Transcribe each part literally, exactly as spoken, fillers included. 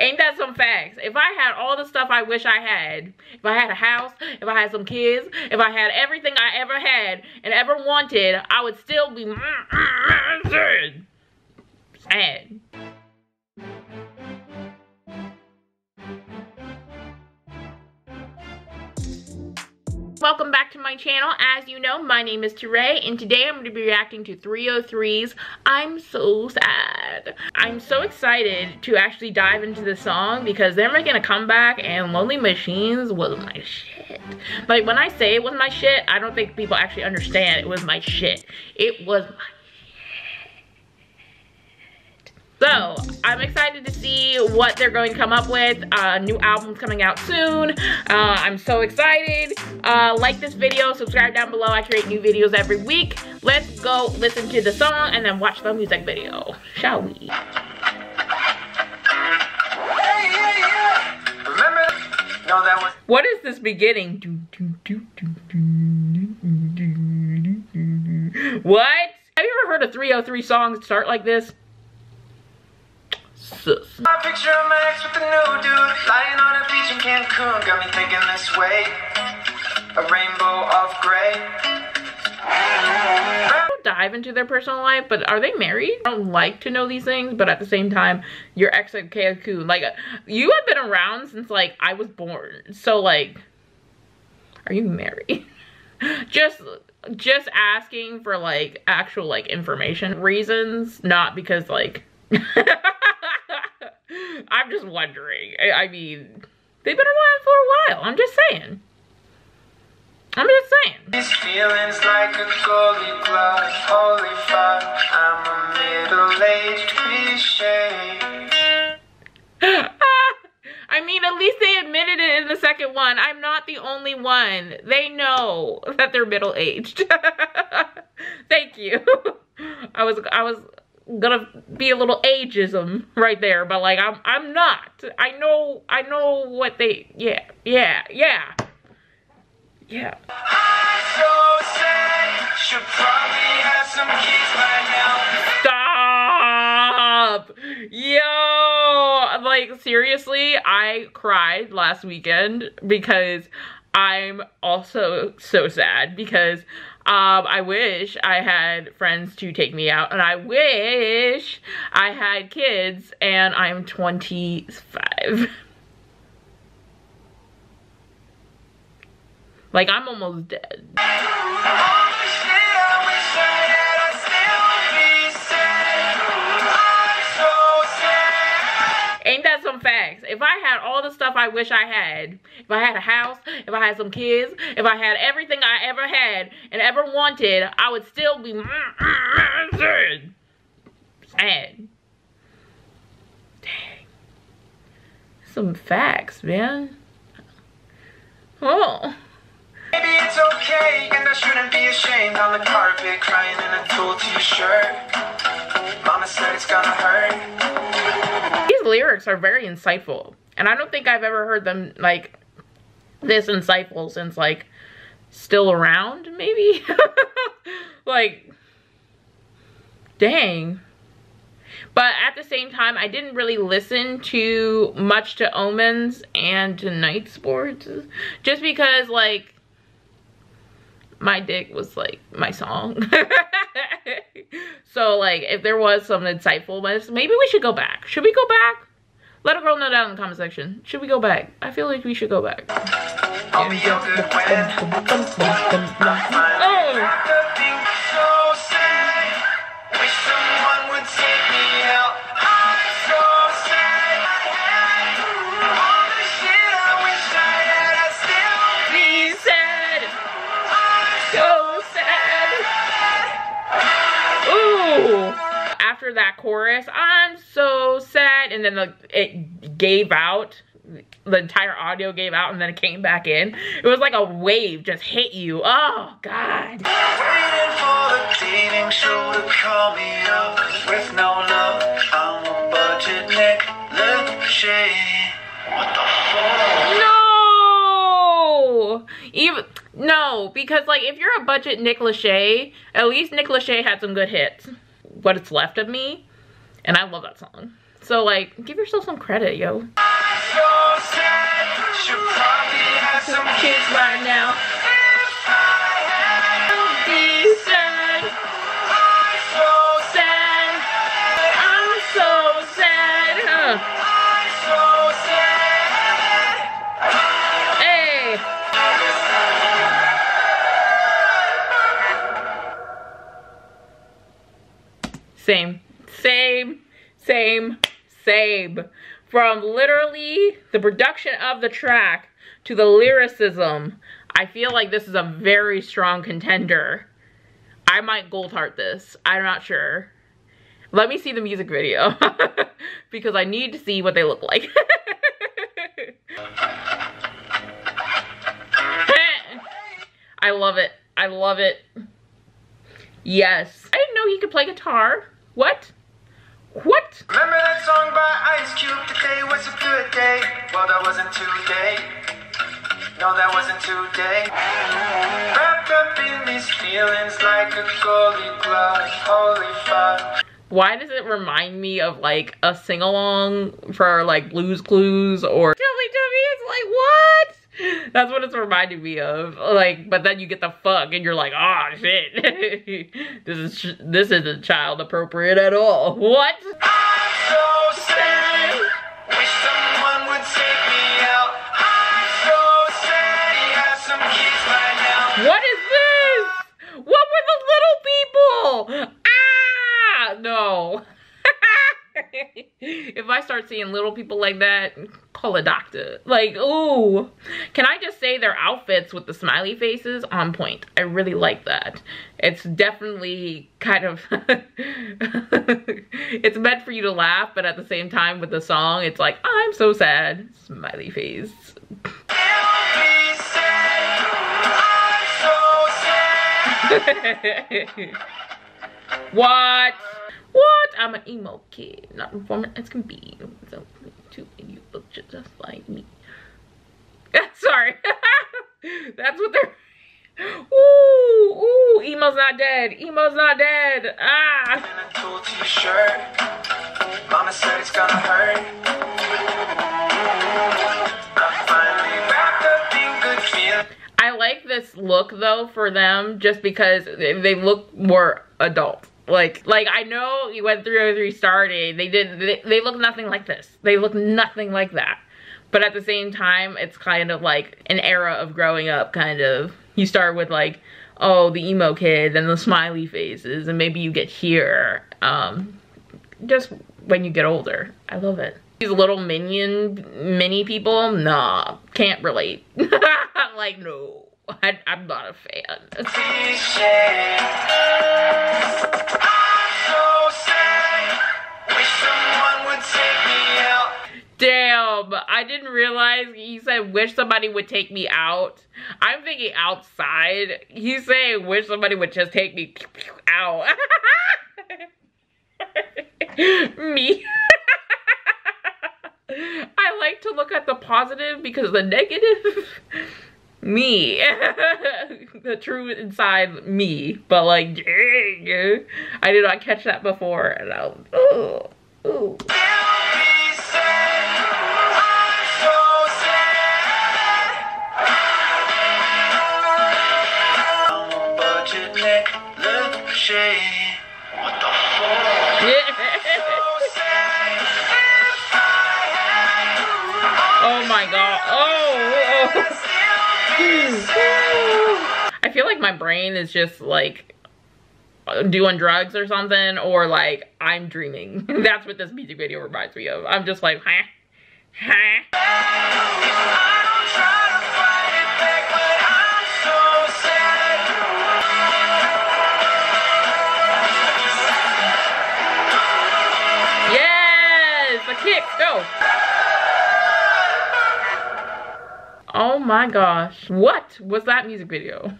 Ain't that some facts? If I had all the stuff I wish I had, if I had a house, if I had some kids, if I had everything I ever had and ever wanted, I would still be sad. Welcome back to my channel. As you know, my name is three oh H! And today I'm going to be reacting to three oh H!three's I'm So Sad. I'm so excited to actually dive into this song because they're making a comeback, and Lonely Machines was my shit. Like, when I say it was my shit, I don't think people actually understand it was my shit. It was my So, I'm excited to see what they're going to come up with. Uh, new album's coming out soon. Uh, I'm so excited. Uh, like this video, subscribe down below. I create new videos every week. Let's go listen to the song and then watch the music video, shall we? What is this beginning? What? Have you ever heard a three oh H!three song start like this? Sis. My picture of Max with the new dude lying on a beach in Cancun got me thinking this way. A rainbow of gray. I don't dive into their personal life, but are they married? I don't like to know these things, but at the same time, your ex at Cancun, like, you have been around since, like, I was born. So, like, are you married? Just... just asking for, like, actual, like, information reasons, not because, like... I'm just wondering. I, I mean, they've been around for a while. I'm just saying. I'm just saying. These feelings like a goalie glove, holy fuck. I'm a middle-aged cliche. I mean, at least they admitted it in the second one. I'm not the only one. They know that they're middle-aged. Thank you. I was, I was. gonna be a little ageism right there, but like I'm I'm not. I know I know what they yeah, yeah, yeah. Yeah. I'm so sad, should probably have some kids by now. Stop. Yo, like seriously, I cried last weekend because I'm also so sad because um, I wish I had friends to take me out, and I wish I had kids, and I'm twenty-five. Like, I'm almost dead. Ain't that some facts? If I had all the stuff I wish I had, if I had a house, if I had some kids, if I had everything I ever had and ever wanted, I would still be sad. Dang. Some facts, man. Oh. Maybe it's okay, and I shouldn't be ashamed. On the carpet, crying in a tulle t-shirt. Mama said it's gonna hurt. These lyrics are very insightful, and I don't think I've ever heard them, like, this insightful since, like, Still Around, maybe? Like, dang. But at the same time, I didn't really listen to much to Omens and to Night Sports, just because, like, my dick was, like, my song. So, like, if there was some insightfulness, maybe we should go back. Should we go back? Let a girl know down in the comment section. Should we go back? I feel like we should go back. I'll be your good that chorus, I'm so sad, and then the, it gave out, the entire audio gave out, and then it came back in. It was like a wave just hit you. Oh god. Waiting for the dating show to call me up with no love. I'm a budget Nick Lachey. What the fuck? No! Even no, because like if you're a budget Nick Lachey, at least Nick Lachey had some good hits. What It's Left of Me, and I love that song. So like, give yourself some credit, yo. I'm so sad. Should probably have some kids right now. If I had to be sad. I'm so sad. I'm so sad. Huh. I'm so sad. Hey. Same. Same. Same. Same. From literally the production of the track to the lyricism, I feel like this is a very strong contender. I might gold heart this. I'm not sure. Let me see the music video because I need to see what they look like. I love it. I love it. Yes. I didn't know he could play guitar. What? What? Remember that song by Ice Cube? Today was a good day. Well, that wasn't today. No, that wasn't today. Wrapped up in these feelings like a goalie glove. Holy fuck. Why does it remind me of like a sing-along for like Blues Clues or Tell Me, Tell Me? It's like, what? That's what it's reminding me of. Like, but then you get the fuck and you're like, oh shit. This is this isn't child appropriate at all. What? I'm so sad. Wish someone would take me out. I'm so sad. He has some kids by now. What is this? What were the little people? Ah, no. If I start seeing little people like that, call a doctor. Like, ooh. Can I just say their outfits with the smiley faces? On point. I really like that. It's definitely kind of... it's meant for you to laugh, but at the same time with the song, it's like, I'm so sad. Smiley face. I'm so sad. What? What? I'm an emo kid, not performing as can be. So, too, and you look just like me. Sorry. That's what they're... Ooh, ooh, emo's not dead. Emo's not dead. Ah. In a cool t-shirt. Mama said it's gonna hurt. I finally wrapped up in good feeling. I like this look, though, for them, just because they look more adult. Like, like I know when three oh three started, they did. They, they look nothing like this. They look nothing like that. But at the same time, it's kind of like an era of growing up. Kind of, you start with like, oh, the emo kid, and the smiley faces, and maybe you get here. Um, just when you get older, I love it. These little minion mini people, nah, can't relate. Like, no. I, I'm not a fan. I'm so sad. Wish someone would take me out. Damn, I didn't realize he said wish somebody would take me out. I'm thinking outside. He's saying wish somebody would just take me out. Me. I like to look at the positive because the negative... me. The true inside me, but like, dang, I did not catch that before, and I was, ooh, ooh. Oh my god. Oh, oh. I feel like my brain is just like doing drugs or something, or like I'm dreaming. That's what this music video reminds me of. I'm just like, huh? Huh? Yes, a kick, go. Oh my gosh. What was that music video?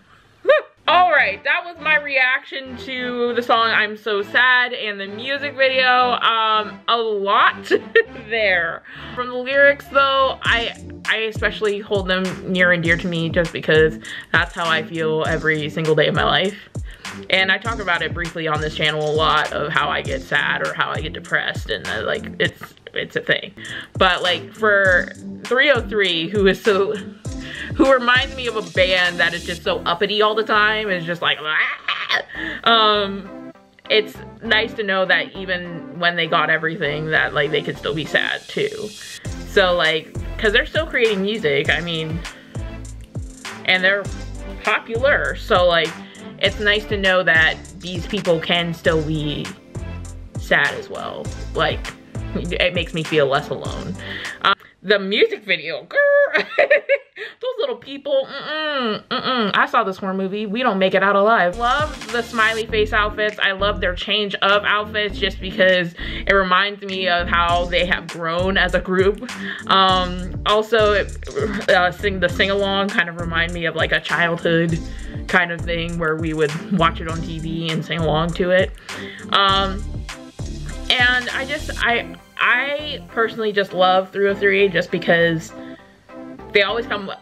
Alright, that was my reaction to the song I'm So Sad and the music video. Um, a lot there. From the lyrics though, I I especially hold them near and dear to me just because that's how I feel every single day of my life. And I talk about it briefly on this channel a lot, of how I get sad or how I get depressed, and uh, like it's it's a thing. But like for three oh three, who is so, who reminds me of a band that is just so uppity all the time, is just like, ah! um, it's nice to know that even when they got everything, that like they could still be sad too. So like, cause they're still creating music, I mean, and they're popular. So like, it's nice to know that these people can still be sad as well. Like, it makes me feel less alone. Um, the music video, girl. Those little people, mm-mm, mm-mm. I saw this horror movie, we don't make it out alive. Love the smiley face outfits. I love their change of outfits just because it reminds me of how they have grown as a group. Um, also, it, uh, sing, the sing-along kind of remind me of like a childhood kind of thing where we would watch it on T V and sing along to it. Um, and I just, I, I personally just love three oh three just because they always come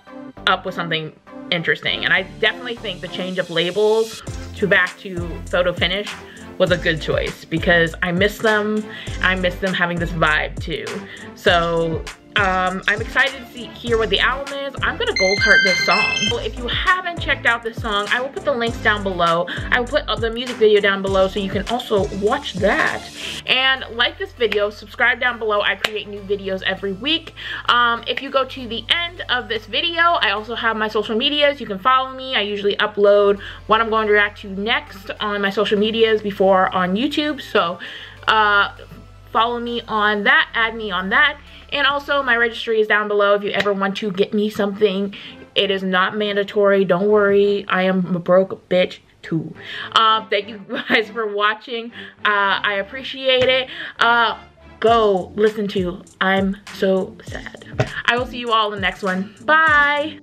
up with something interesting. And I definitely think the change of labels to back to Photo Finish was a good choice because I miss them. I miss them having this vibe too. So um, I'm excited to see, hear what the album is. I'm gonna gold heart this song. So if you haven't checked out this song, I will put the links down below. I will put the music video down below so you can also watch that. And like this video, subscribe down below. I create new videos every week. Um, if you go to the end of this video, I also have my social medias. You can follow me. I usually upload what I'm going to react to next on my social medias before on YouTube. So uh, follow me on that, add me on that. And also my registry is down below if you ever want to get me something. It is not mandatory, don't worry. I am a broke bitch too. Uh, thank you guys for watching. Uh, I appreciate it. Uh, go listen to I'm So Sad. I will see you all in the next one. Bye.